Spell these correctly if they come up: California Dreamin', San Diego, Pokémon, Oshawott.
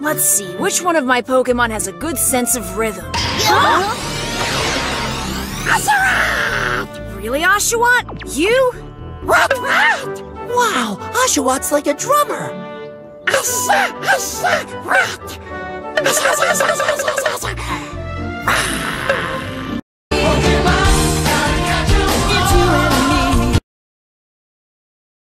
Let's see, which one of my Pokémon has a good sense of rhythm? Huh? Oshawott! Really, Oshawott? You? What? Wow, Oshawott's like a drummer! Oshawott!